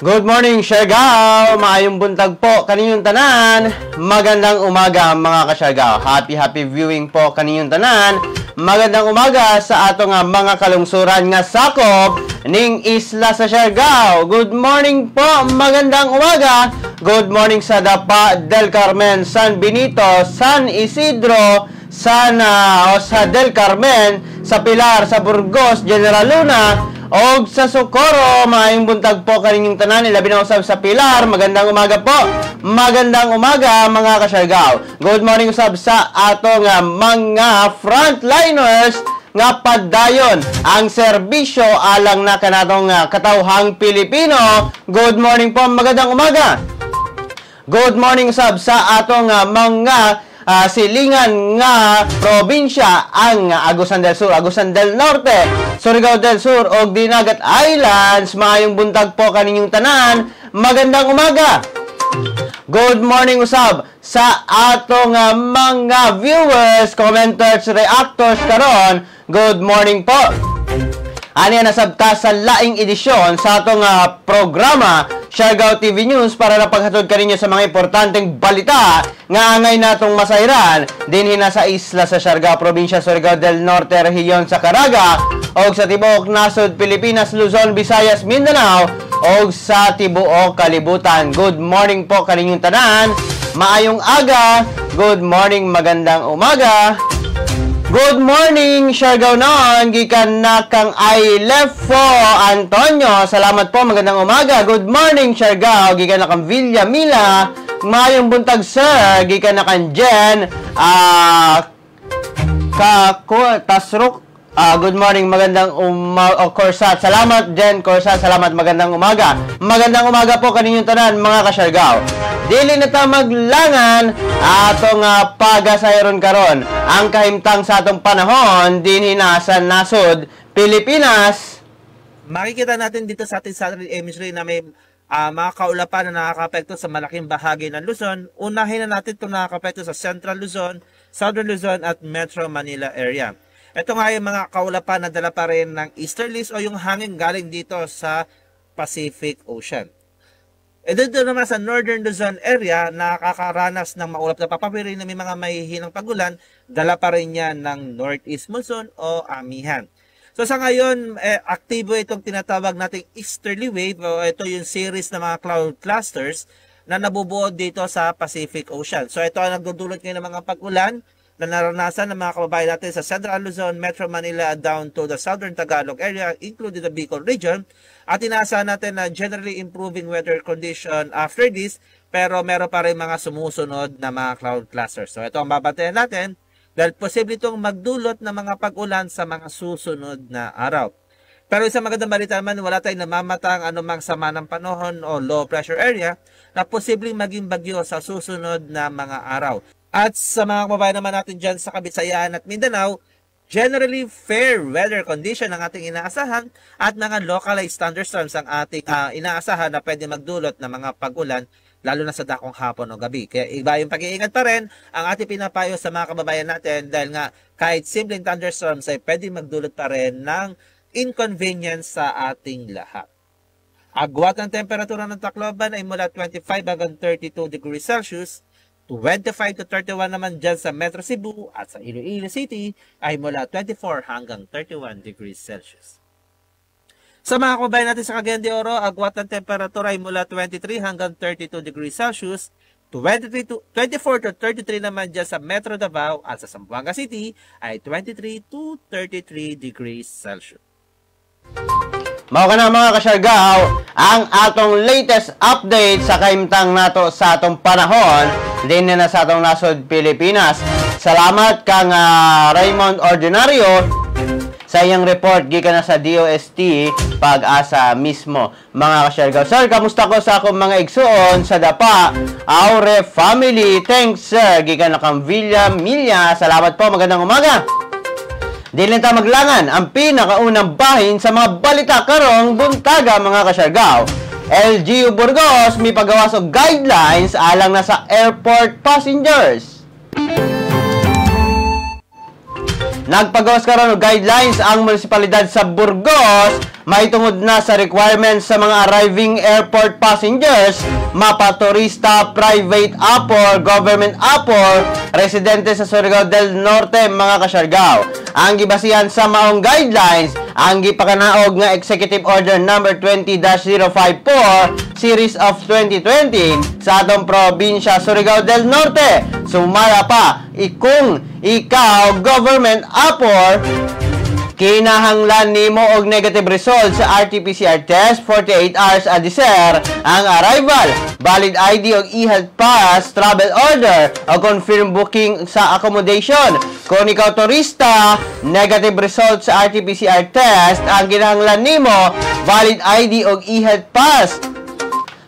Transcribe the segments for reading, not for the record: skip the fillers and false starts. Good morning, Siargao! Maayong buntag po kaninyong tanan. Magandang umaga mga ka-Siargao. Happy viewing po kaninyong tanan. Magandang umaga sa ato nga mga kalungsuran nga sakop ning isla sa Siargao. Good morning po, magandang umaga. Good morning sa Dapa del Carmen, San Benito, San Isidro, Sana o sa Del Carmen, sa Pilar, sa Burgos, General Luna, og sa Socorro. Maayong buntag po kaninyong tanan. Labi na usab sa Pilar. Magandang umaga po. Magandang umaga mga ka-Siargao. Good morning usab sa ato nga mga frontliners nga padayon ang serbisyo alang na kanatong katawhang Pilipino. Good morning po. Magandang umaga. Good morning usab sa ato nga mga silingan nga probinsya ang Agusan del Sur, Agusan del Norte, Surigao del Sur og Dinagat Islands. Maayong buntag po kaninyong tanan. Magandang umaga. Good morning usab sa ato nga mga viewers, commenters, reactors karon. Good morning po. Ani na sabta sa laing edisyon sa ato nga programa Siargao TV News para napaghatod kaninyo sa mga importanteng balita nga angay natong masayran dinhi na sa isla sa Siargao, probinsya Surigao del Norte, rehiyon sa Caraga og sa tibuok nasod Pilipinas, Luzon, Visayas, Mindanao og sa tibuok kalibutan. Good morning po kaninyong tanan. Maayong aga. Good morning, magandang umaga. Good morning, Siargao noon, gikan na kang Ilefo Antonio. Salamat po, magandang umaga. Good morning, Siargao, gikan na kang Villa Mila. Maayong buntag, sir, gikan na kang Jen. Tasruk. Good morning, magandang umaga. Corsat, salamat, Jen. Corsat, salamat, magandang umaga. Magandang umaga po kaninyong tanan, mga ka-Siargao. Dili na ta maglangan atong pagasayron karon ang kahimtang sa atong panahon dinhi na sa nasod Pilipinas. Makikita natin dito sa ating satellite imagery na may mga kaulapan na nakakaapekto sa malaking bahagi ng Luzon. Unahin na natin itong nakakaapekto sa Central Luzon, Southern Luzon at Metro Manila area. Ito nga yung mga kaulapan na dala pa rin ng easterlies o yung hangin galing dito sa Pacific Ocean. E dito naman sa Northern Luzon area, nakakaranas ng maulap na papawiri na may mga mahihinang pagulan, dala pa rin niya ng Northeast Monsoon o Amihan. So sa ngayon, aktibo itong tinatawag nating Easterly Wave o ito yung series ng mga cloud clusters na nabubuo dito sa Pacific Ocean. So ito ang nagdudulot ngayon ng mga pagulan na naranasan ng mga kababayan natin sa Central Luzon, Metro Manila, down to the Southern Tagalog area, including the Bicol region. At inaasahan natin na generally improving weather condition after this, pero meron pa rin mga sumusunod na mga cloud clusters. So ito ang babatayan natin dahil posible itong magdulot ng mga pag-ulan sa mga susunod na araw. Pero isang magandang balita naman, wala tayong namamatang anumang sama ng panahon o low pressure area na posibleng maging bagyo sa susunod na mga araw. At sa mga kababayan naman natin dyan sa Kabisayaan at Mindanao, generally fair weather condition ang ating inaasahan at mga localized thunderstorms ang ating inaasahan na pwede magdulot ng mga pag-ulan lalo na sa dakong hapon o gabi. Kaya iba yung pag-iingat pa rin ang ating pinapayo sa mga kababayan natin dahil nga kahit simpleng thunderstorms ay pwede magdulot pa rin ng inconvenience sa ating lahat. Agwat ng temperatura ng Tacloban ay mula 25 hanggang 32 degrees Celsius. 25 to 31 naman dyan sa Metro Cebu at sa Iloilo City ay mula 24 hanggang 31 degrees Celsius. Sa mga kababayan natin sa Cagayan de Oro, agwat ng temperatura ay mula 23 hanggang 32 degrees Celsius. 24 to 33 naman dyan sa Metro Davao at sa Zamboanga City ay 23 to 33 degrees Celsius. Mao kana mga ka-Siargao ang atong latest update sa kahimtang nato sa atong panahon dinhi na sa atong nasod Pilipinas. Salamat kang Raymond Ordinario sa iyang report gikan na sa DOST Pag-asa mismo. Mga ka-Siargao, sir, kamusta ko sa akong mga igsuon sa Dapa Aure family? Thanks, sir, gikan na kang William Milya. Salamat po, magandang umaga. Dili ta maglangan ang pinakaunang bahin sa mga balita karong buntaga mga ka-Siargao. LGU Burgos may pagawas og guidelines alang na sa airport passengers. Nagpagawas karon og guidelines ang munisipalidad sa Burgos maitungod na sa requirements sa mga arriving airport passengers, mapaturista, private apor, government apor, residente sa Surigao del Norte, mga kasyargao. Ang gibasihan sa maong guidelines ang gipakanaog nga Executive Order number 20-054 Series of 2020 sa atong probinsya Surigao del Norte. Sumala pa, ikung ikaw government apor, kinahanglan nimo og negative result sa RT-PCR test 48 hours adisir ang arrival, valid ID og e-health pass, travel order o confirm booking sa accommodation. Kung ikaw turista, negative result sa RT-PCR test ang kinahanglan nimo, valid ID og e-health pass,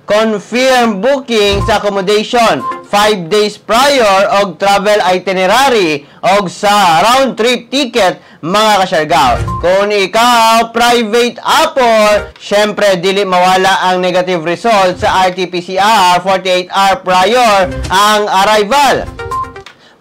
confirm booking sa accommodation 5 days prior og travel itinerary og sa round-trip ticket, mga kasyargao. Kung ikaw private apor, syempre dili mawala ang negative result sa RT-PCR 48 hour prior ang arrival,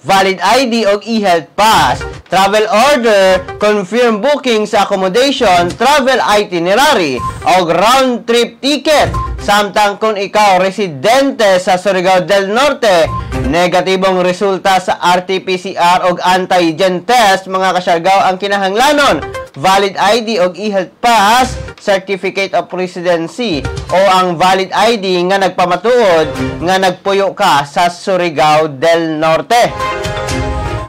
valid ID og e-health pass, travel order, confirm booking sa accommodation, travel itinerary og round-trip ticket. Samtang kung ikaw residente sa Surigao del Norte, negatibong resulta sa RT-PCR o antigen test, mga kasyargao, ang kinahanglanon, valid ID o e-health pass, certificate of residency o ang valid ID nga nagpamatuod nga nagpuyo ka sa Surigao del Norte.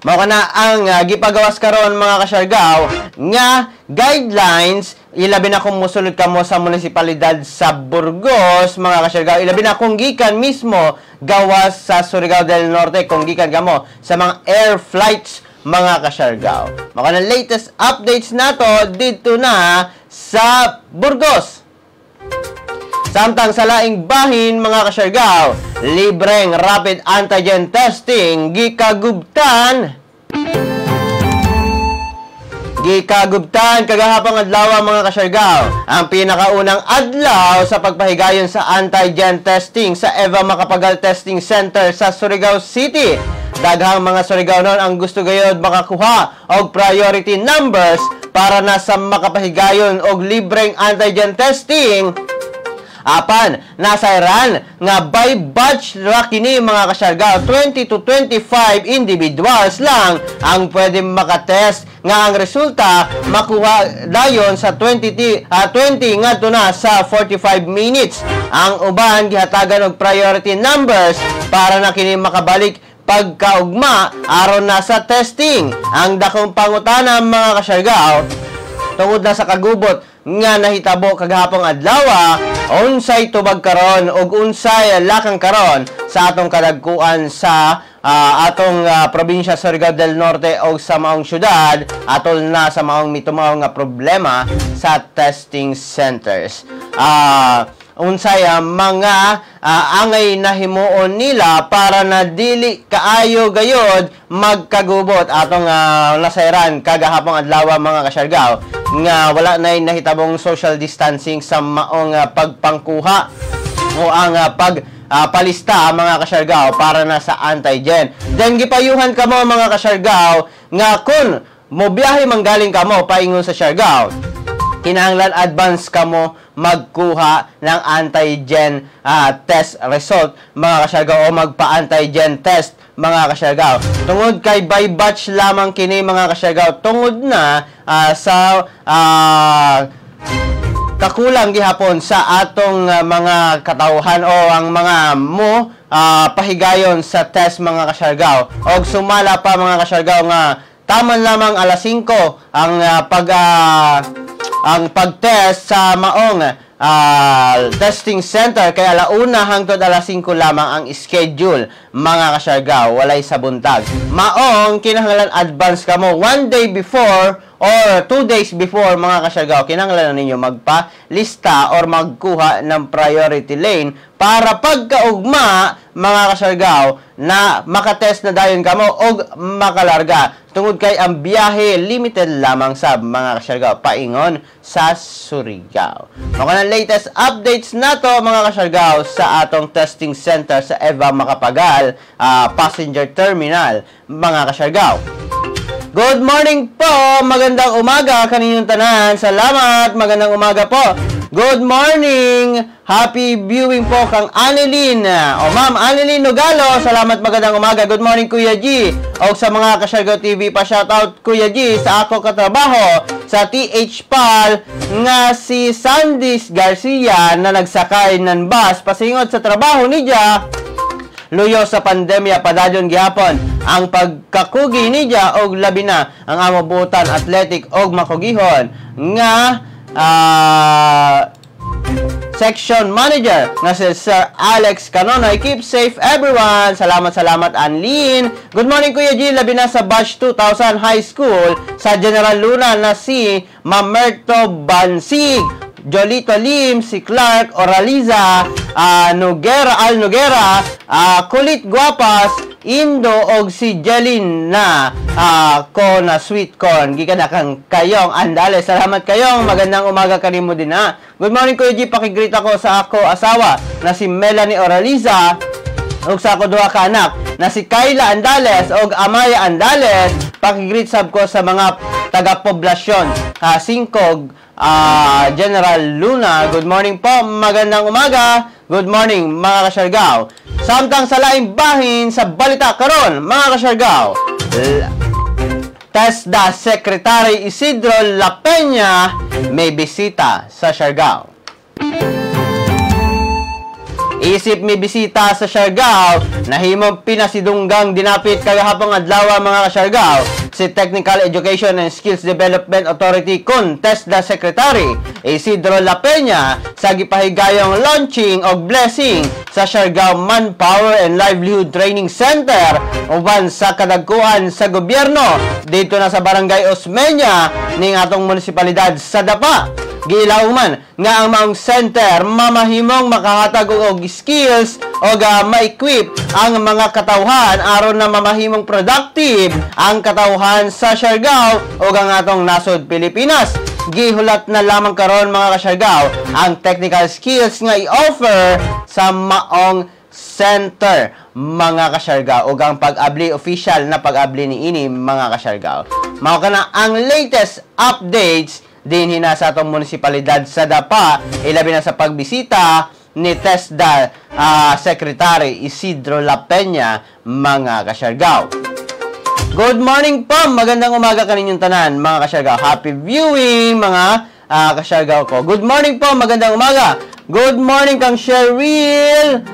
Mao na ang gipagawas karon, mga kasyargao, nga guidelines. Ilabi na kung musulod ka mo sa munisipalidad sa Burgos, mga kasyargao. Ilabi na kung gikan mismo gawas sa Surigao del Norte, kung gikan ka mo sa mga air flights, mga kasyargao. Mao na latest updates nato dito na sa Burgos. Samtang sa laing bahin, mga kasyargao, libreng rapid antigen testing gikagubtan kagahapang adlaw, mga kasyargao. Ang pinakaunang adlaw sa pagpahigayon sa antigen testing sa Eva Macapagal Testing Center sa Surigao City. Daghang mga Surigaonon ang gusto gayod makakuha og priority numbers para na sa makapahigayon og libreng antigen testing. Apan, nasairan nga by batch ra kini, mga kasyargao. 20 to 25 individuals lang ang pwede makatest nga ang resulta makuha dayon sa 20 ngadto na sa 45 minutes. Ang uban gihatagan og priority numbers para na kini makabalik pagkaugma aron na sa testing. Ang dakong pangutana, mga kasyargao, tungod na sa kagubot nga nahitabo kagahapong adlaw, unsay tubag karon og unsay lakang karon sa atong kadagkuan sa atong probinsya Surigao del Norte o sa maong syudad atol na sa maong mitumaw nga problema sa testing centers. Unsay mga angay na himuon nila para na dili kaayo gayod magkagubot. Atong nasairan kagahapong adlaw, mga kasyargao, nga wala na nahitabong social distancing sa maong pagpangkuha o ang pagpalista, mga kasyargao, para na sa antigen. Then gipayuhan ka mo, mga kasyargao, nga kun mobiyahe manggaling ka mo paingon sa Siargao, kinahanglan advance ka mo magkuha ng antigen test result, mga kasyargao, o magpa-antigen test, mga kasyargao. Tungod kay by batch lamang kini, mga kasyargao, tungod na sa kakulang gihapon sa atong mga katauhan o ang mga mo pahigayon sa test, mga kasyargao. Og sumala pa, mga kasyargao, nga taman lamang alas 5 ang pagtest sa maong testing center, kaya alauna hangtod alas 5 lamang ang schedule, mga kasyargao, walay sa buntag. Maong kinahanglan advance ka mo 1 day before or 2 days before, mga kasyargao, kinahanglan ninyo magpa-lista or magkuha ng priority lane para pagkaugma, mga kasyargao, na makatest na dayon ka mo o makalarga. Tungod kay ang biyahe limited lamang sa, mga kasyargao, paingon sa Surigao. Mga latest updates nato, mga kasyargao, sa atong testing center sa Eva Macapagal Passenger Terminal, mga kasyargao. Good morning po! Magandang umaga kaninyong tanan. Salamat! Magandang umaga po. Good morning! Happy viewing po kang Annelyn. O ma'am, Annelyn Nogalo. Salamat, magandang umaga. Good morning, Kuya G. O sa mga Kashargo TV pa, shoutout Kuya G sa ako katrabaho sa TH Pal nga si Sandis Garcia na nagsakay ng bus pasingot sa trabaho niya. Luyo sa pandemya padayon gihapon ang pagkakugi niya og labi na ang amabutan athletic og makugihon nga section manager nga si Sir Alex Canonoy. Keep safe everyone. Salamat Anlin. Good morning Kuya G, labi na sa batch 2000 high school sa General Luna na si Mamerto Bansig, Jolito Lim, si Clark Oraliza, Noguera, Kulit Guapas, Indo, og si Jelin na Kona Sweet Corn. Gika na kang kayong andale. Salamat kayong. Magandang umaga kanimo din ha. Good morning Kuya G, pakigreet ako sa ako asawa na si Melanie Oraliza og sa ako duha ka anak na si Kayla Andales og Amaya Andales. Pakigreet sab ko sa mga taga-poblasyon Singkog, General Luna. Good morning po, magandang umaga. Good morning mga Kasyargao. Samtang sa laing bahin sa balita karon mga Kasyargao, TESDA Secretary Isidro La Peña may bisita sa Siargao. Isip may bisita sa Siargao, nahimong pinasidunggang dinapit kagahapong adlaw mga Kasyargao si Technical Education and Skills Development Authority kun TESDA Secretary Isidro La Peña sa gipahigayong launching og blessing sa Siargao Manpower and Livelihood Training Center uban sa kadagkuan sa gobyerno dito na sa Barangay Osmeña ning atong munisipalidad sa Dapa. Gilauman nga ang maong center mamahimong makahatag og skills o ma-equip ang mga katawhan aron na mamahimong productive ang katawhan sa Siargao o ang atong nasod Pilipinas. Gihulat na lamang karon mga ka-Siargao ang technical skills nga i-offer sa maong center mga ka-Siargao o ang pag-abli official na pag-abli ni ini mga ka-Siargao. Mao kana ang latest updates din hina sa atong munisipalidad sa Dapa, ilabi na sa pagbisita ni TESDA Secretary Isidro La Peña mga ka-Siargao. Good morning po, magandang umaga kaninyong tanan mga ka-Siargao. Happy viewing mga ka-Siargao ko. Good morning po, magandang umaga. Good morning kang Cheryl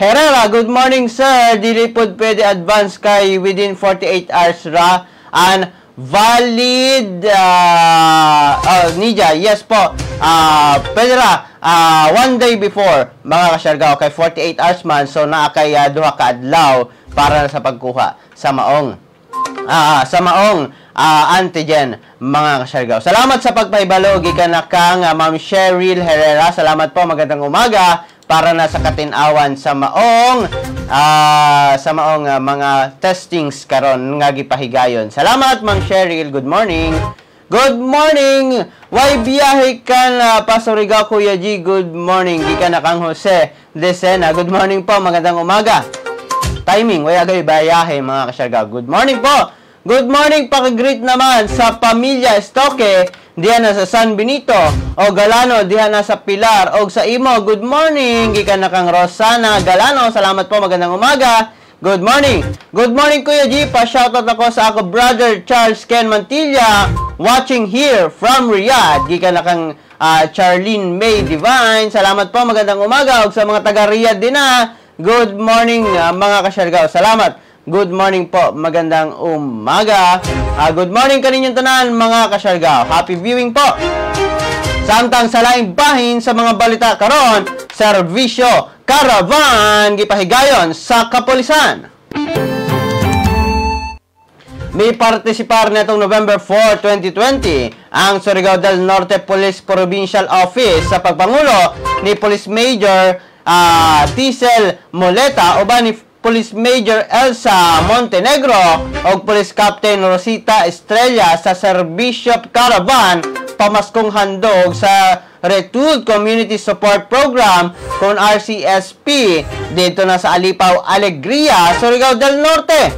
Herrera. Good morning sir, dili pod pwede advance kay within 48 hours ra and valid Nija, yes po. Pedra, one day before mga ka-Siargao kay 48 hours man, so naa kay duha ka adlaw para sa pagkuha sa maong antigen mga ka-Siargao. Salamat sa pagpahibalo gikan kang Ma'am Cheryl Herrera. Salamat po, magandang umaga para na sa katinawan sa maong mga testings karon nga gipahigayon. Salamat Ma'am Cheryl, good morning. Good morning. Way biyahe ka na pa sa Surigao Kuya G. Good morning. Gikan na kang Jose Desena. Good morning po, magandang umaga. Timing way agay biyahe mga ka-Siargao. Good morning po. Good morning, paki-greet naman sa pamilya Estoque diyan na sa San Benito o Galano, diyan na sa Pilar o sa Imo. Good morning, gikan na kang Rosana Galano. Salamat po, magandang umaga. Good morning. Good morning Kuya G, pa-shoutout ako sa ako brother Charles Ken Mantilla watching here from Riyadh. Gikan na kang Charlene May Divine. Salamat po, magandang umaga. O sa mga taga Riyadh din na, good morning mga ka-Siargao. Salamat. Good morning po, magandang umaga. Good morning kaninyong tanan mga ka-Siargao. Happy viewing po. Samtang sa laing bahin sa mga balita karon, serbisyo caravan gipahigayon sa kapulisan. May partisipar netong November 4, 2020 ang Surigao del Norte Police Provincial Office sa pagpangulo ni Police Major Tisel Moleta uban ni Police Major Elsa Montenegro o Police Captain Rosita Estrella sa Serbisyo Caravan pamaskong handog sa Retooled Community Support Program kung RCSP dito na sa Alipaw Alegria, Surigao del Norte.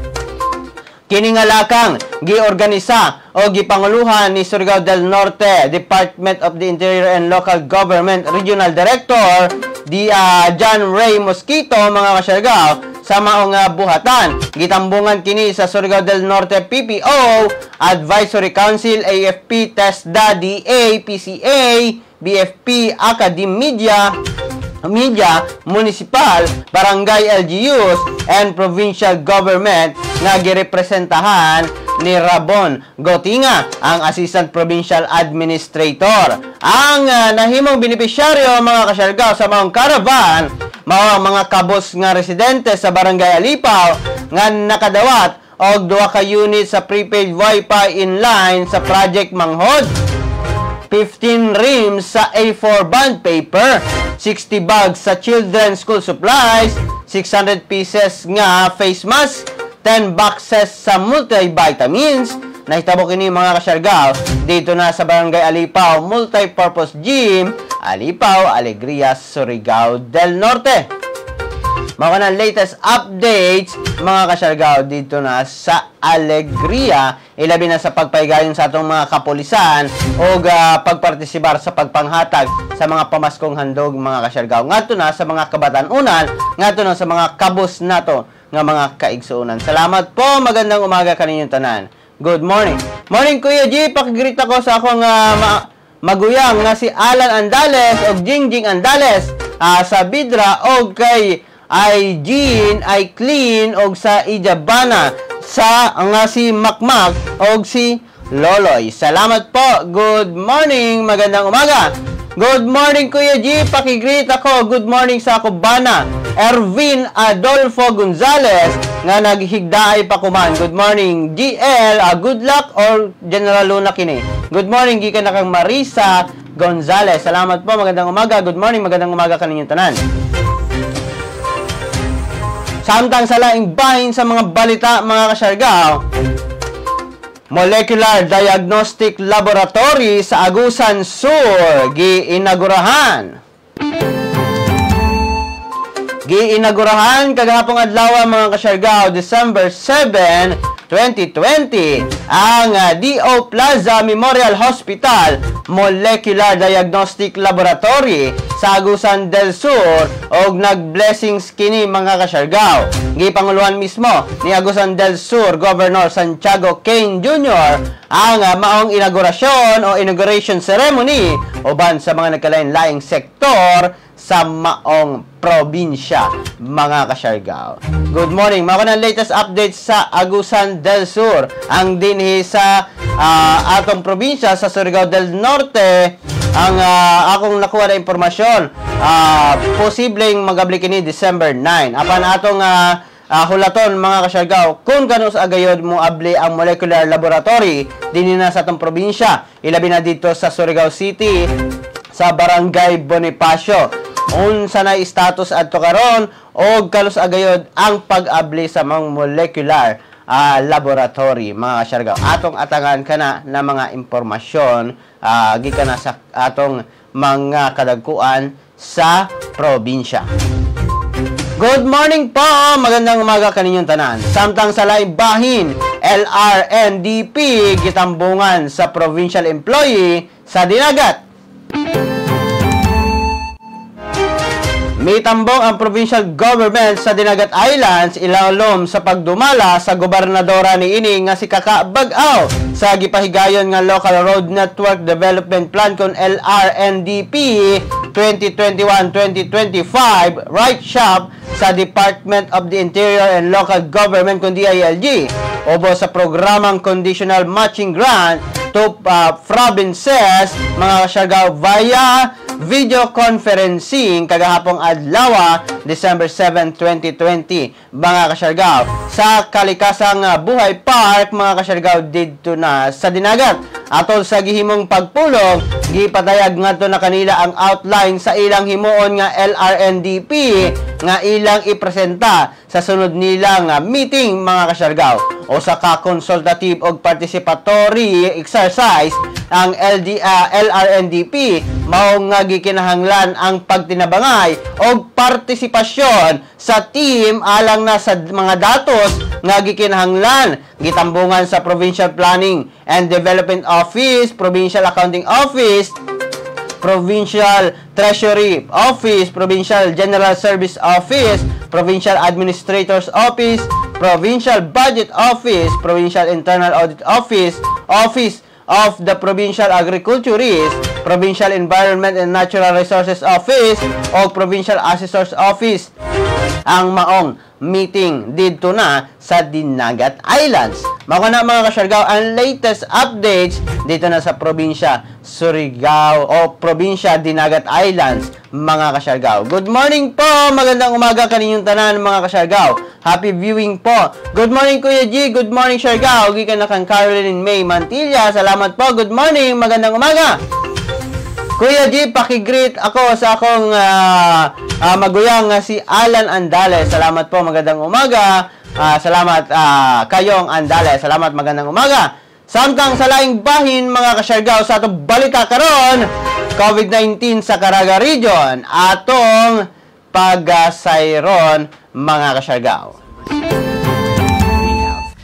Kini nga lakang giorganisa o gipanguluhan ni Surigao del Norte Department of the Interior and Local Government Regional Director di John Ray Mosquito mga kasyargao sa maong buhatan. Gitambungan kini sa Surigao del Norte PPO, Advisory Council, AFP, TESDA, DA, PCA, BFP, Academe Media, Municipal, Barangay LGUs, and Provincial Government nga girepresentahan ni Rabon Gotinga, ang Assistant Provincial Administrator. Ang nahimong benepisyaryo mga kasyargao sa maong caravan, mga kabos nga residente sa Barangay Alipaw nga nakadawat og duha ka unit sa prepaid Wi-Fi inline sa Project Manghod, 15 reams sa A4 bond paper, 60 bags sa children's school supplies, 600 pieces nga face mask, 10 boxes sa multivitamins. Nahitabo kini mga kasyargao dito na sa Barangay Alipaw Multipurpose Gym, Alipaw, Alegria, Surigao del Norte. Mga ng latest updates mga kasyargao dito na sa Alegria, ilabi na sa pagpaygayon sa atong mga kapulisan o pagpartisipar sa pagpanghatag sa mga pamaskong handog mga kasyargao. Ngato na sa mga kabatanunan, ngato na sa mga kabos nato nga mga kaigsuunan. Salamat po, magandang umaga kaninyong tanan. Good morning. Morning Kuya G, pakigrita ko sa akong maguyang nga si Alan Andales o Jingjing Andales sa Bidra o kay Aijin, Aiclean o sa Ijabana sa nga si Makmak o si Loloy. Salamat po. Good morning. Magandang umaga. Good morning Kuya G, pakigrita ko. Good morning sa Cubana. Ervin Adolfo Gonzalez nga naghigdaay pa kuman. Good morning GL, good luck or General Luna kini. Good morning gikan na kang Marisa Gonzalez. Salamat po, magandang umaga. Good morning, magandang umaga kaninyong tanan. Samtang sa laing bahin sa mga balita mga kasyargao, Molecular Diagnostic Laboratory sa Agusan Sur giinagurahan. Giinagurahan kagahapong adlaw mga kasyargao, December 7, 2020, ang D.O. Plaza Memorial Hospital Molecular Diagnostic Laboratory sa Agusan del Sur og nag-blessings kini mga kasyargao. Gipanguluhan mismo ni Agusan del Sur Governor Santiago Cain Jr. ang maong inaugurasyon o inauguration ceremony uban sa mga nagkalain-laing sektor sa maong probinsya mga kasyargao. Good morning, mga ng latest updates sa Agusan del Sur. Ang dinhi sa atong probinsya sa Surigao del Norte, ang akong nakuha na impormasyon, posibleng magabli kini December 9. Apan atong hulaton mga kasyargao kung ganos agayod mo abli ang molecular laboratory dinhi na sa atong probinsya, ilabi na dito sa Surigao City sa Barangay Bonifacio. Unsa na status adto karon og kalos agayod ang pag-abli sa mga molecular laboratory mga kasyargao. Atong atangan kana na mga impormasyon gikan na sa atong mga kadagkuan sa probinsya. Good morning po, magandang umaga kaninyong tanan. Samtang sa laing bahin, LRNDP gitambungan sa provincial employee sa Dinagat. May tambong ang provincial government sa Dinagat Islands ilalom sa pagdumala sa gobernadora ni ini nga si Kaka Bag-aw sa gipahigayon nga Local Road Network Development Plan kon LRNDP 2021-2025 right shop sa Department of the Interior and Local Government kon DILG obo sa programang Conditional Matching Grant to provinces mga kasyargao via video conferencing kagahapong adlaw December 7, 2020 mga kasyargao sa Kalikasang Buhay Park mga kasyargao dito na sa Dinagat. Atol sa gihimong pagpulong, gipatayag ngadto na kanila ang outline sa ilang himuon nga LRNDP nga ilang ipresenta sa sunod nilang meeting mga kasyargao o sa ka-consultative og participatory exercise. Ang LRNDP mao nga gikinahanglan ang pagtinabangay og partisipasyon sa team alang na sa mga datos nga gikinahanglan gitambungan sa Provincial Planning and Development Office, Provincial Accounting Office, Provincial Treasury Office, Provincial General Service Office, Provincial Administrator's Office, Provincial Budget Office, Provincial Internal Audit Office, Office of the Provincial Agriculturist, Provincial Environment and Natural Resources Office, o Provincial Assessor's Office. Ang maong meeting dito na sa Dinagat Islands. Mako na mga kasyargao, ang latest updates dito na sa probinsya Surigao o probinsya Dinagat Islands, mga kasyargao. Good morning po! Magandang umaga kaninyong tanan, mga kasyargao. Happy viewing po! Good morning Kuya G! Good morning Siargao! Gikan na kang Caroline May Mantilla. Salamat po! Good morning! Magandang umaga! Kuya G, pakigreet ako sa akong maguyang si Alan Andales. Salamat po, magandang umaga. Salamat kayong Andales. Salamat, magandang umaga. Samtang sa laing bahin, mga kasyargao, sa atong balita karon, COVID-19 sa Caraga Region. Atong pagasayron, mga kasyargao. 15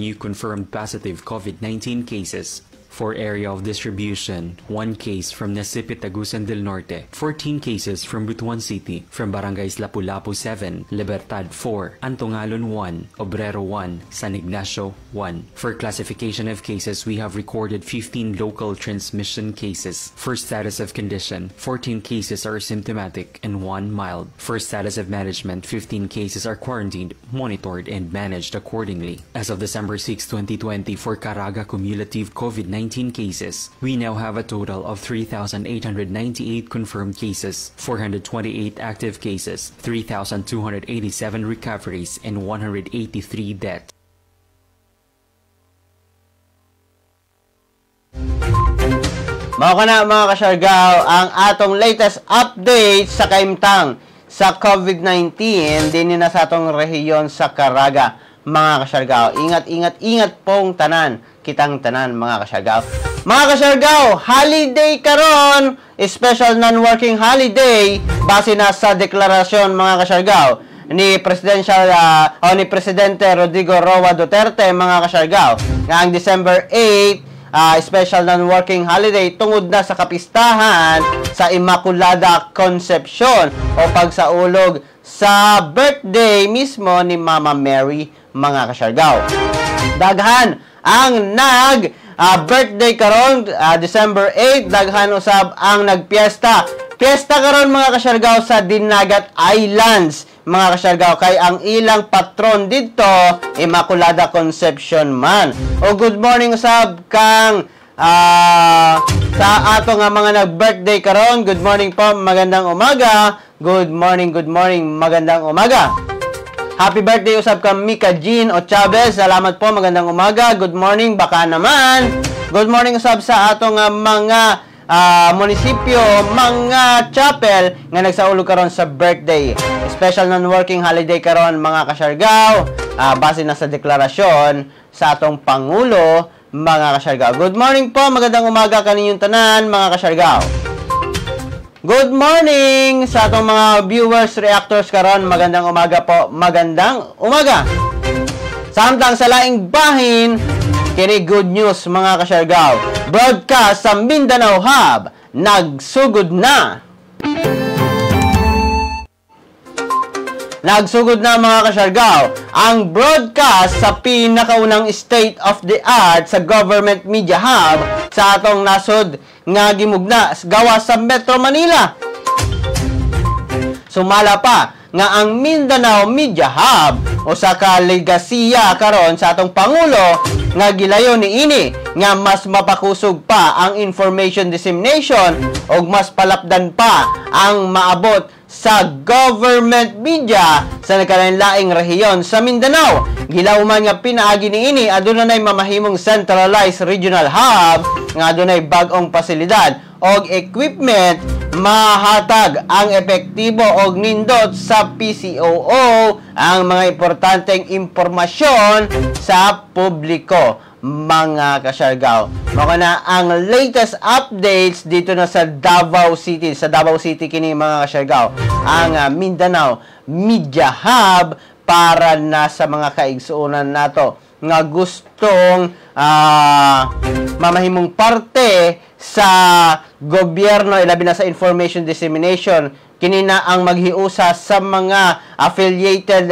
new confirmed positive COVID-19 cases. For area of distribution, 1 case from Nasipit, Tagusan del Norte, 14 cases from Butuan City, from Barangays Lapu-Lapu 7, Libertad 4, Antongalan 1, Obrero 1, San Ignacio 1. For classification of cases, we have recorded 15 local transmission cases. For status of condition, 14 cases are symptomatic and 1 mild. For status of management, 15 cases are quarantined, monitored, and managed accordingly. As of December 6, 2020, for Caraga cumulative COVID-19 cases, we now have a total of 3,898 confirmed cases, 428 active cases, 3,287 recoveries, and 183 deaths. Mao na mga kasyargao ang atong latest update sa kaimtang sa COVID-19 din na sa atong rehiyon sa Caraga, mga kasyargao. Ingat pong tanan. Kitang tanan, mga kasyargao. Mga kasyargao, holiday karon, special non-working holiday base na sa deklarasyon, mga kasyargao, ni Presidente Rodrigo Roa Duterte, mga kasyargao, nga ang December 8 special non-working holiday tungod na sa kapistahan sa Immaculada Concepcion o pagsaulog sa birthday mismo ni Mama Mary, mga kasyargao. Daghan ang nag-birthday karon December 8, daghan usab ang nagpiesta. Piesta karon mga kasyargao sa Dinagat Islands, mga kasyargao, kay ang ilang patron dito, Immaculada Concepcion man. O good morning usab kang sa ato nga mga nag-birthday karon. Good morning po, magandang umaga. Good morning, magandang umaga. Happy birthday usab ka Mika Jean o Chavez. Salamat po, magandang umaga. Good morning, baka naman. Good morning usab sa atong mga munisipyo, mga chapel nga nagsaulog karon sa birthday. Special non-working holiday karon mga kasyargao, base na sa deklarasyon sa atong pangulo, mga kasyargao. Good morning po, magandang umaga kaninyong tanan, mga kasyargao. Good morning sa atong mga viewers, reactors karon. Magandang umaga po. Magandang umaga. Samtang sa laing bahin, kini good news mga kasyargao. Broadcast sa Mindanao Hub, nagsugod na. Nagsugod na mga kasyargao ang broadcast sa pinakaunang state of the art sa Government Media Hub sa atong nasod nga gimugna gawa sa Metro Manila. Sumala pa nga ang Mindanao Media Hub o sa kaligasiya karon sa atong pangulo nga gilayo ni ini nga mas mapakusog pa ang information dissemination o mas palapdan pa ang maabot sa government media sa nagkalain-laing rehiyon sa Mindanao. Gilauman nga pinaagi ni ini adunay mamahimong centralized regional hub nga adunay bag-ong pasilidad og equipment mahatag ang epektibo og nindot sa PCOO ang mga importanteng impormasyon sa publiko, mga kasyargao. Mao na ang latest updates dito na sa Davao City. Sa Davao City kini mga kasyargao, ang Mindanao Media Hub para na sa mga kaigsuunan nato nga gustong mamahimong parte sa gobyerno, ilabi na sa information dissemination. Kinina ang maghiusa sa mga affiliated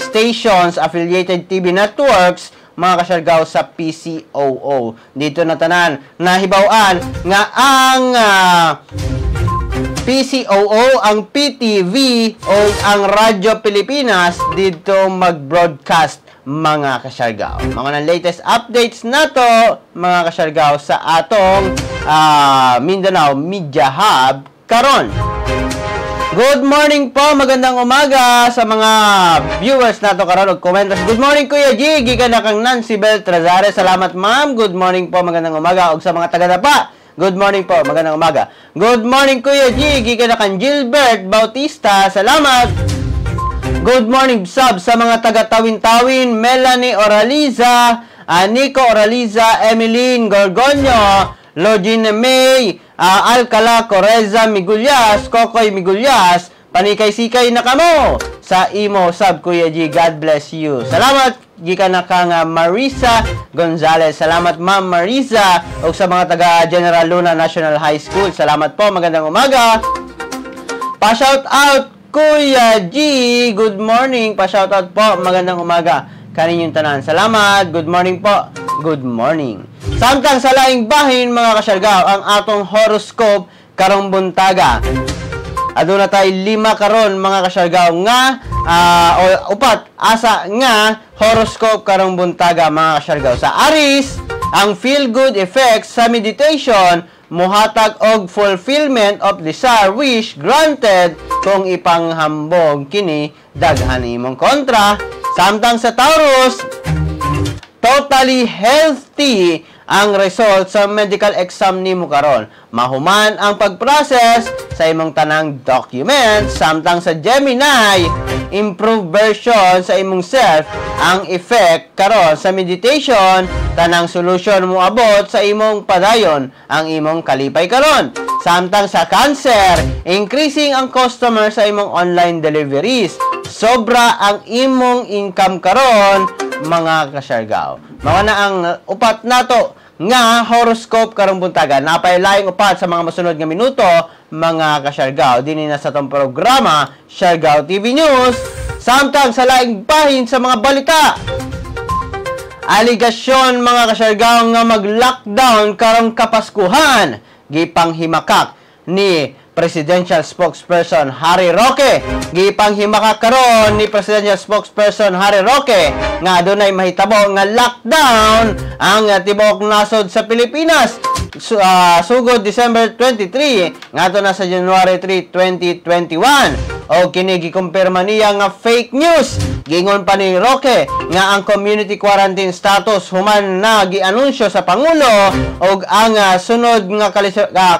stations, affiliated TV networks, mga kasyargaw sa PCOO. Dito na tanan, nahibawaan nga ang PCOO, ang PTV o ang Radyo Pilipinas dito mag-broadcast, mga kasyargaw. Mga ng latest updates nato, mga kasyargaw, sa atong Mindanao Media Hub karon. Good morning po, magandang umaga sa mga viewers nato karon og commenters. Good morning Kuya G, gikan na kang Nancy Bel Trazare. Salamat ma'am. Good morning po, magandang umaga og sa mga taga-Dapa. Good morning po, magandang umaga. Good morning Kuya G, gikan na kang Gilbert Bautista. Salamat. Good morning sub sa mga taga-Tawin-Tawin, Melanie Oraliza, Nico Oraliza, Emeline Gorgonio, Logine May, Alcala Correza Migulyas, Kokoy Migulyas. Panikay-sikay na kamo sa imo sub Kuya G. God bless you. Salamat. Gikan na kang Marisa Gonzalez. Salamat ma'am Marisa. O sa mga taga General Luna National High School. Salamat po. Magandang umaga. Pa-shout out Kuya G. Good morning. Pa-shout out po. Magandang umaga. Kaninyong tanan. Salamat. Good morning po. Good morning. Samtang sa laing bahin mga kasyargaw ang atong horoscope karong buntaga. Aduna tayo 5 karon mga kasyargaw nga upat asa nga horoscope karong buntaga mga kasyargaw. Sa Aries, ang feel good effects sa meditation mohatag og fulfillment of desire wish granted kung ipanghambog kini daghan imong kontra. Samtang sa Taurus, totally healthy ang result sa medical exam nimo karon. Mahuman ang pag-process sa imong tanang documents. Samtang sa Gemini, improved version sa imong self ang effect karon sa meditation. Tanang solution mo abot sa imong padayon ang imong kalipay karon. Samtang sa Cancer, increasing ang customer sa imong online deliveries. Sobra ang imong income karon mga kasyargaw. Mga na ang upat nato nga horoscope karong buntaga. Napailaing upat sa mga masunod nga minuto mga kasyargaw. Dini na sa tong programa Siargao TV News. Samtang sa laing bahin sa mga balita. Aligasyon mga kasyargaw nga mag-lockdown karong Kapaskuhan gipanghimakak ni Presidential Spokesperson Harry Roque. Gipanghimakak karon ni Presidential Spokesperson Harry Roque nga adunay mahitabo nga lockdown ang tibuok nasod sa Pilipinas sugod December 23 ngadto na sa January 3, 2021. O kini gikumpirma niya nga fake news. Gingon pa ni Roque nga ang community quarantine status human na gianunsyo sa Pangulo og ang sunod nga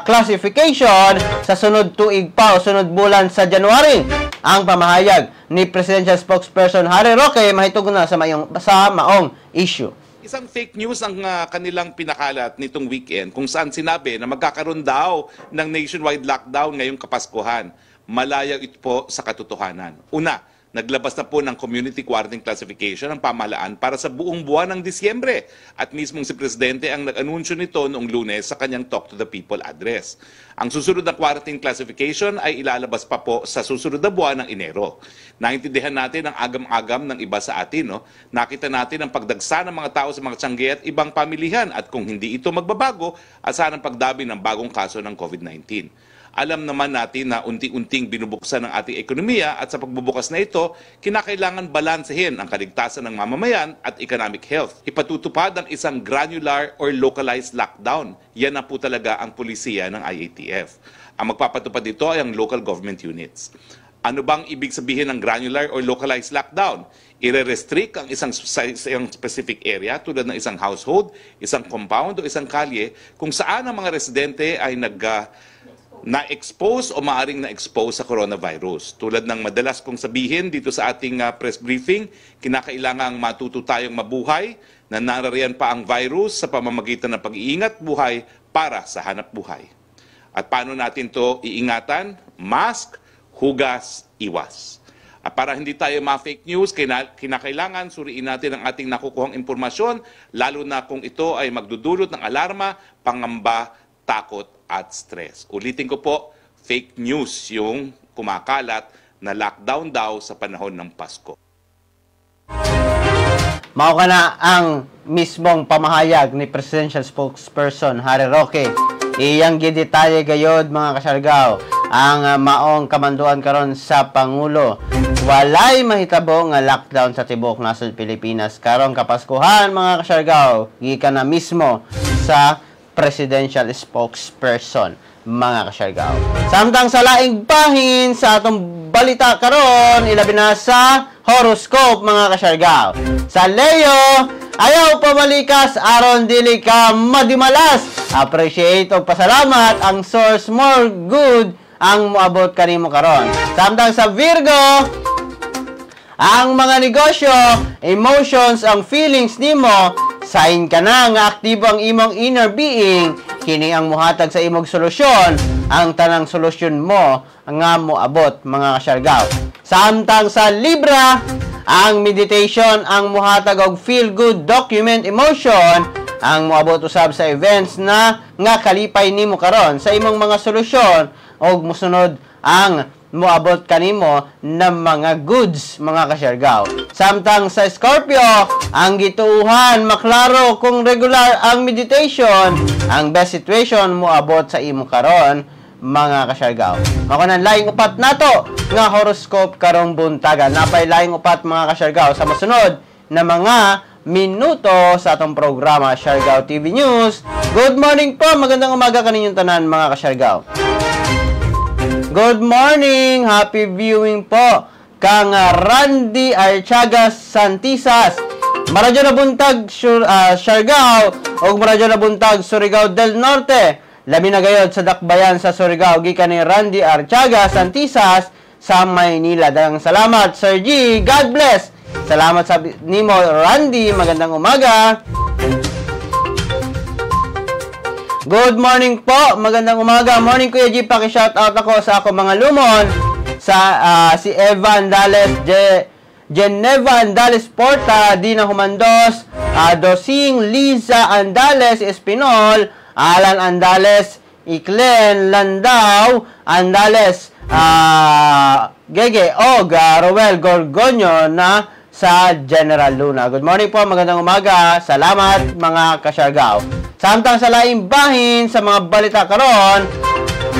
classification sa sunod tuig pa o sunod bulan sa January. Ang pamahayag ni Presidential Spokesperson Harry Roque mahitugna sa maong issue. Isang fake news ang kanilang pinakalat nitong weekend kung saan sinabi na magkakaroon daw ng nationwide lockdown ngayong Kapaskuhan. Malayo ito po sa katotohanan. Una, naglabas na po ng Community Quarantine Classification ang pamahalaan para sa buong buwan ng Disyembre. At mismong si Presidente ang nag-anunsyo nito noong Lunes sa kanyang Talk to the People address. Ang susunod na quarantine classification ay ilalabas pa po sa susunod na buwan ng Enero. Naintindihan natin ang agam-agam ng iba sa atin. No? Nakita natin ang pagdagsa ng mga tao sa mga tiyangge at ibang pamilihan. At kung hindi ito magbabago, asahan ang pagdabi ng bagong kaso ng COVID-19. Alam naman natin na unti-unting binubuksan ng ating ekonomiya at sa pagbubukas na ito, kinakailangan balansehin ang kaligtasan ng mamamayan at economic health. Ipatutupad ang isang granular or localized lockdown. Yan na po talaga ang pulisiya ng IATF. Ang magpapatupad dito ay ang local government units. Ano bang ibig sabihin ng granular or localized lockdown? Ire-restrict ang isang specific area tulad ng isang household, isang compound o isang kalye kung saan ang mga residente ay na-expose o maaring na-expose sa coronavirus. Tulad ng madalas kong sabihin dito sa ating press briefing, kinakailangang matuto tayong mabuhay na narariyan pa ang virus sa pamamagitan ng pag-iingat buhay para sa hanap buhay. At paano natin to iingatan? Mask, hugas, iwas. Para hindi tayo ma-fake news, kinakailangan suriin natin ang ating nakukuhang impormasyon, lalo na kung ito ay magdudulot ng alarma, pangamba, takot at stress. Ulitin ko po, fake news yung kumakalat na lockdown daw sa panahon ng Pasko. Mao kana ang mismong pamahayag ni Presidential Spokesperson Harry Roque. Iyang gidetalye gayod mga kasargao ang maong kamanduan karon sa Pangulo. Walay mahitabo nga lockdown sa tibuok nasod Pilipinas karong kapaskuhan mga kasargao. Gikan na mismo sa Presidential Spokesperson mga kasargao. Samtang sa laing bahin sa atong balita karon ilabi na sa horoscope mga kasargao. Sa Leo, ayaw pamalikas aron dili ka madimalas. Appreciate o pasalamat ang source more good ang moabot kanimo karon. Samtang sa Virgo, ang mga negosyo, emotions, ang feelings nimo, sign ka na nga aktibo ang imong inner being, kini ang muhatag sa imong solusyon, ang tanang solusyon mo nga moabot mga kasyargaw. Samtang sa Libra, ang meditation ang muhatag og feel good document emotion, ang moabot usab sa events na nga kalipay nimo karon sa imong mga solusyon og mosunod ang moabot kanimo ng mga goods mga kasyargaw. Samtang sa Scorpio, ang gituuhan maklaro kung regular ang meditation, ang best situation moabot sa imo karon mga kasyargaw. Makunan laing upat nato nga horoscope karong buntagan. Napay laing upat mga kasyargaw sa mosunod na mga minuto sa atong programa Siargao TV News. Good morning po, magandang umaga kaninyong tanan mga ka-Siargao. Good morning, happy viewing po kang Randy Archagas Santisas. Maradyo na buntag Siargao o maradyo na buntag Surigao del Norte. Labi na gayod sa dakbayan sa Surigao gikan ni Randy Archagas Santisas sa Maynila. Dagang salamat Sir G, God bless. Salamat sa nimo Randy, magandang umaga. Good morning po, magandang umaga. Morning Kuya G, paki-shoutout ako sa ako mga lumon. Sa si Evan Dales, Geneva Andales Porta, Dina Humandos, Dosing Liza Andales Espinol, Alan Andales, Iklen Landau Andales, Gege og Roel Gorgonio na sa General Luna. Good morning po, magandang umaga. Salamat mga ka-Siargao. Samtang sa laing bahin sa mga balita karon,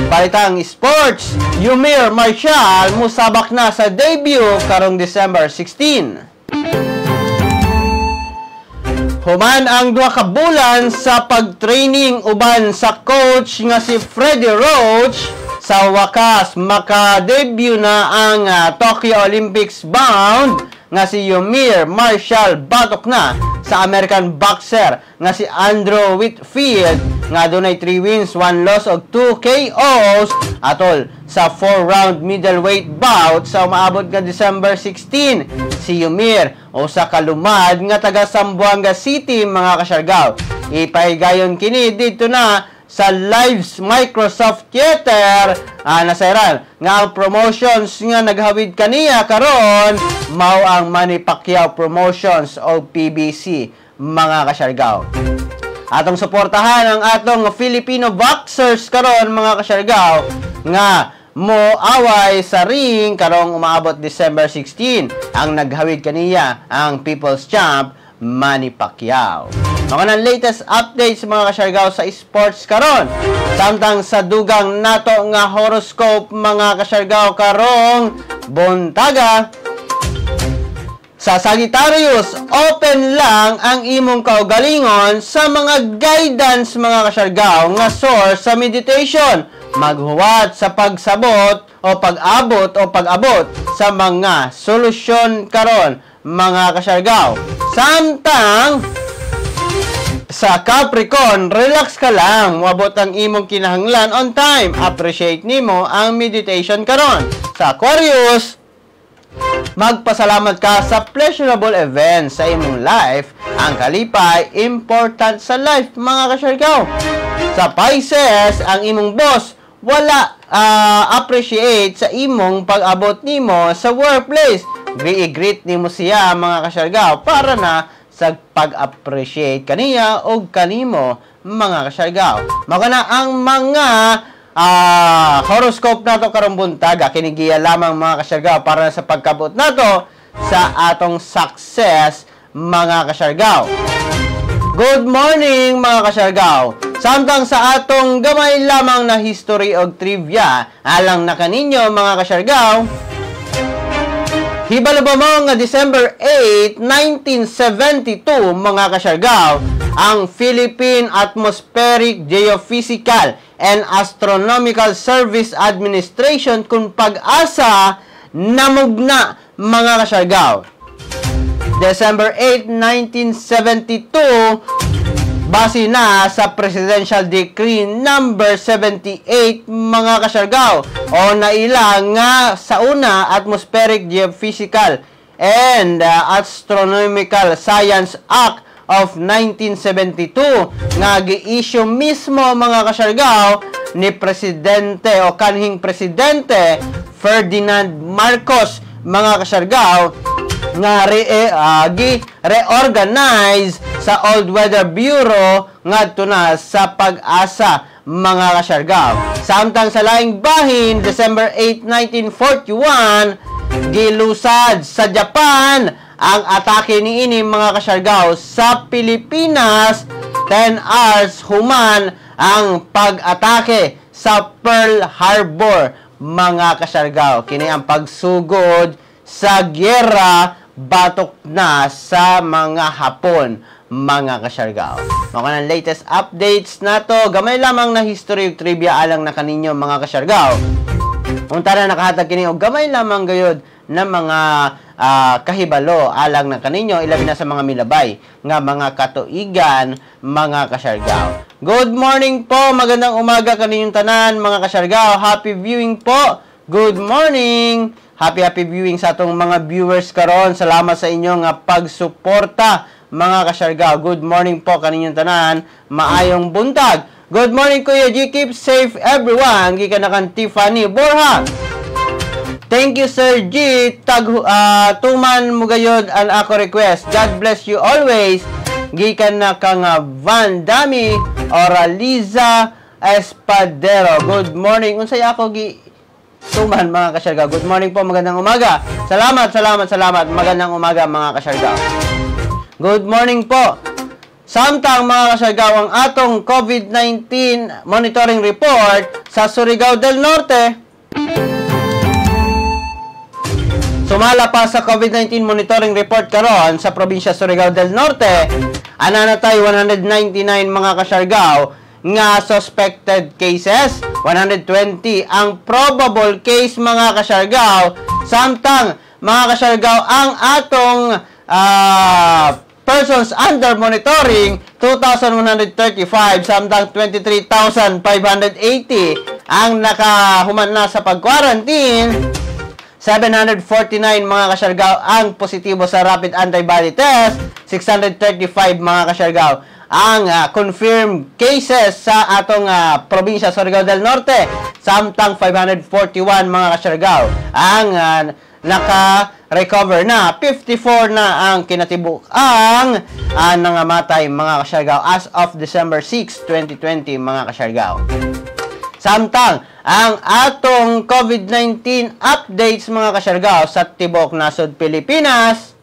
balitang sports, Yumir Martial musabak na sa debut karong December 16. Human ang duha ka bulan sa pagtraining uban sa coach nga si Freddie Roach. Sa wakas, maka-debut na ang Tokyo Olympics bound nga si Yumir Martial batok na sa American boxer nga si Andrew Whitfield nga dunay 3 wins, 1 loss og 2 KOs atol sa 4-round middleweight bout sa umaabot nga December 16. Si Yumir o sa kalumad nga taga Zamboanga City mga ka-Siargao. Ipaygayon kini dito na sa Live's Microsoft Theater nasairan nga ang promotions nga naghawid kaniya karon mao ang Manny Pacquiao Promotions o PBC mga ka-Siargao. Atong suportahan ang atong Filipino boxers karon mga ka-Siargao nga moaway sa ring karong umaabot December 16. Ang naghawid kaniya ang People's Champ Manny Pacquiao. Mga latest updates mga ka-Siargao sa sports karon. Samtang sa dugang nato nga horoscope mga ka-Siargao karong buntaga. Sa Sagittarius, open lang ang imong kaugalingon sa mga guidance mga ka-Siargao nga source sa meditation. Maghuwat sa pagsabot o pag-abot sa mga solusyon karon mga ka-Siargao. Samtang sa Capricorn, relax ka lang, moabot ang imong kinahanglan on time. Appreciate nimo ang meditation karon. Sa Aquarius, magpasalamat ka sa pleasurable events sa imong life. Ang kalipay important sa life mga ka-Siargao. Sa Pisces, ang imong boss wala appreciate sa imong pag-abot nimo sa workplace. I-greet nimo siya mga kasyargaw para na sa pag-appreciate kaniya o kanimo mga kasyargaw. Magana ang mga horoscope nato karong buntag, kinigiya lamang mga kasyargaw para sa pagkabot nato sa atong success mga kasyargaw. Good morning mga kasyargaw. Samtang sa atong gamay lamang na history og trivia alang na kaninyo mga kasyargaw. Hibalo ba mo nga December 8, 1972 mga kasyargaw, ang Philippine Atmospheric Geophysical and Astronomical Service Administration kung pag-asa namugna mga kasyargaw. December 8, 1972, base na sa Presidential Decree number 78 mga kasyargaw o naila nga sa una Atmospheric Geophysical and Astronomical Science Act of 1972 nga gi-issue mismo mga kasyargaw ni presidente o kanhing presidente Ferdinand Marcos mga kasyargaw nga reorganize sa Old Weather Bureau ngadto na sa pag-asa mga kasyargaw. Samtang sa laing bahin, December 8, 1941, gilusad sa Japan ang atake ni ini mga kasyargaw sa Pilipinas. 10 hours human ang pag-atake sa Pearl Harbor mga kasyargaw. Kini ang pagsugod sa giyera batok na sa mga Hapon mga kasyargaw. Mga latest updates nato gamay lamang na history ug trivia alang na kaninyo mga kasyargaw. Unta na nakahatag kini og gamay lamang gayod na mga kahibalo alang na kaninyo ilabi na sa mga milabay nga mga katuigan mga kasyargaw. Good morning po, magandang umaga kaninyong tanan mga kasyargaw. Happy viewing po. Good morning. Happy viewing sa atong mga viewers karon. Salamat sa inyo nga pagsuporta mga kasyargaw. Good morning po kaninyong tanan. Maayong buntag. Good morning Kuya G. Keep safe everyone. Gikan na kan Tiffany Borja. Thank you Sir G. Tuman mugayod an ako request. God bless you always. Gikan na kang Van Dami Oraliza Espadero. Good morning. Unsay ako gi tuman mga kasyargaw. Good morning po, magandang umaga. Salamat. Magandang umaga mga kasyargaw. Good morning po. Samtang mga kasyargaw, ang atong COVID-19 monitoring report sa Surigao del Norte. Sumala pa sa COVID-19 monitoring report karon sa probinsya Surigao del Norte. Ananatay 199 mga kasyargaw nga suspected cases, 120 ang probable case mga kasyargaw. Samtang mga kasyargaw ang atong persons under monitoring 2,135, samtang 23,580 ang nakahuman na sa pag-quarantine. 749 mga kasyargaw ang positibo sa rapid antibody test, 635 mga kasyargaw ang confirmed cases sa atong probinsya Surigao del Norte, samtang 541 mga kasyargaw ang naka-recover na, 54 na ang kinatibuk ang nangamatay mga kasyargaw as of December 6, 2020 mga kasyargaw. Samtang ang atong COVID-19 updates mga kasyargaw sa tibuok nasod Pilipinas.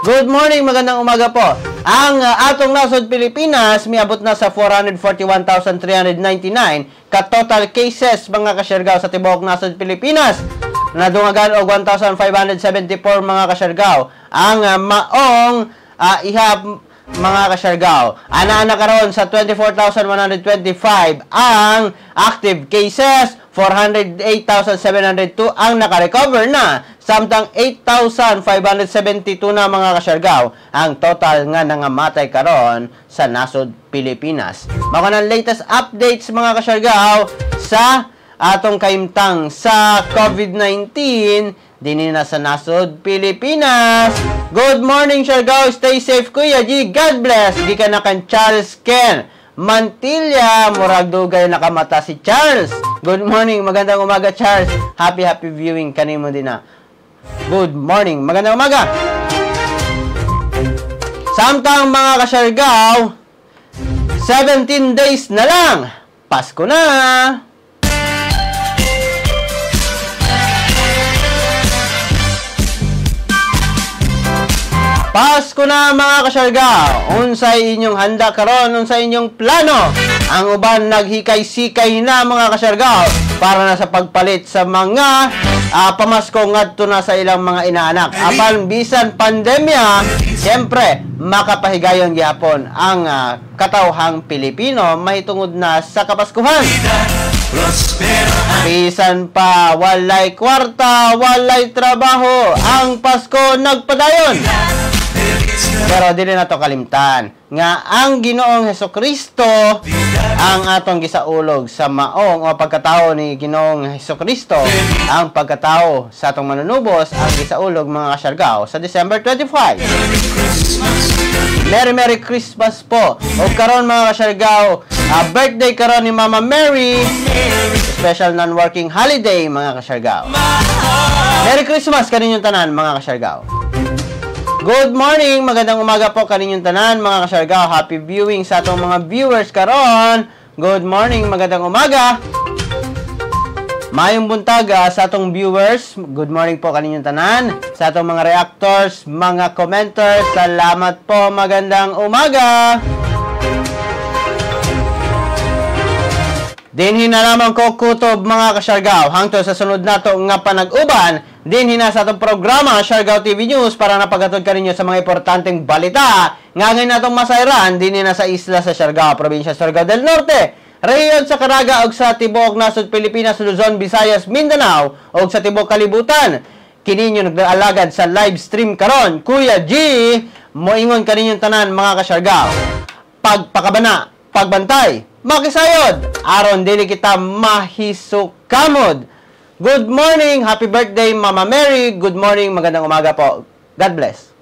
Good morning, magandang umaga po. Ang atong nasod Pilipinas miabot na sa 441,399 ka total cases mga kasyargaw sa tibuok nasod Pilipinas. Nadungagan og 1,574 mga kasyargaw ang maong ihap mga kasyargaw. Ana karon sa 24,125 ang active cases, 408,702 ang nakarecover na, samtang 8,572 na mga kasyargaw ang total nga nangamatay karon sa nasod Pilipinas. Mao kanang latest updates mga kasyargaw sa atong kaimtang sa COVID-19 dinhi na sa nasod Pilipinas. Good morning, Siargao. Stay safe, Kuya G. God bless. Gikan na kan Charles Ken. Mantilla, murag dugay nakamata si Charles. Good morning, magandang umaga Charles. Happy viewing kanimo din na. Good morning, magandang umaga. Samtang mga kasyargaw, 17 days na lang, Pasko na. Pasko na mga kasyargaw, unsay inyong handa karon, unsay inyong plano? Ang uban naghikay-sikay na mga kasyargaw para na sa pagpalit sa mga pamasko ngadto na sa ilang mga inaanak. Apan bisan pandemya, siyempre makapahigayon gyapon ang katawhang Pilipino mahitungod na sa Kapaskuhan. Bisan pa walay kwarta, walay trabaho, ang Pasko nagpadayon. Pero dili na to kalimtan nga ang Ginoong Hesukristo ang atong gisaulog sa maong o pagkatao ni Ginoong Hesukristo. Ang pagkatao sa atong manunubos ang gisaulog mga kasyargaw sa December 25. Merry Christmas po. O karon mga kasyargaw, birthday karon ni Mama Mary. Special non-working holiday mga kasyargaw. Merry Christmas kaninyong tanan mga kasyargaw. Good morning! Magandang umaga po kaninyong tanan mga kasyargaw. Happy viewing sa atong mga viewers karon. Good morning! Magandang umaga! Mayong buntag sa atong viewers. Good morning po kaninyong tanan. Sa atong mga reactors, mga commenters, salamat po. Magandang umaga! Dinhin na lamang ko kutob mga kasyargaw. Hangtod sa sunod nato nga panag-uban, dinhin na sa itong programa Siargao TV News para napagatod ka ninyo sa mga importanteng balita. Ngayon na itong masairan, dinhin na sa isla sa Siargao, probinsya Siargao del Norte, rehiyon sa Caraga ug sa tibuok nasod Pilipinas, Luzon, Visayas, Mindanao ug sa tibuok kalibutan. Kini ninyo nagdaalagad sa live stream karon. Kuya G, moingon ka ninyong tanan mga kasyargaw. Pagpakabana, pagbantay, makisayod, aron dili kita mahisukamod. Good morning, happy birthday Mama Mary. Good morning, magandang umaga po. God bless.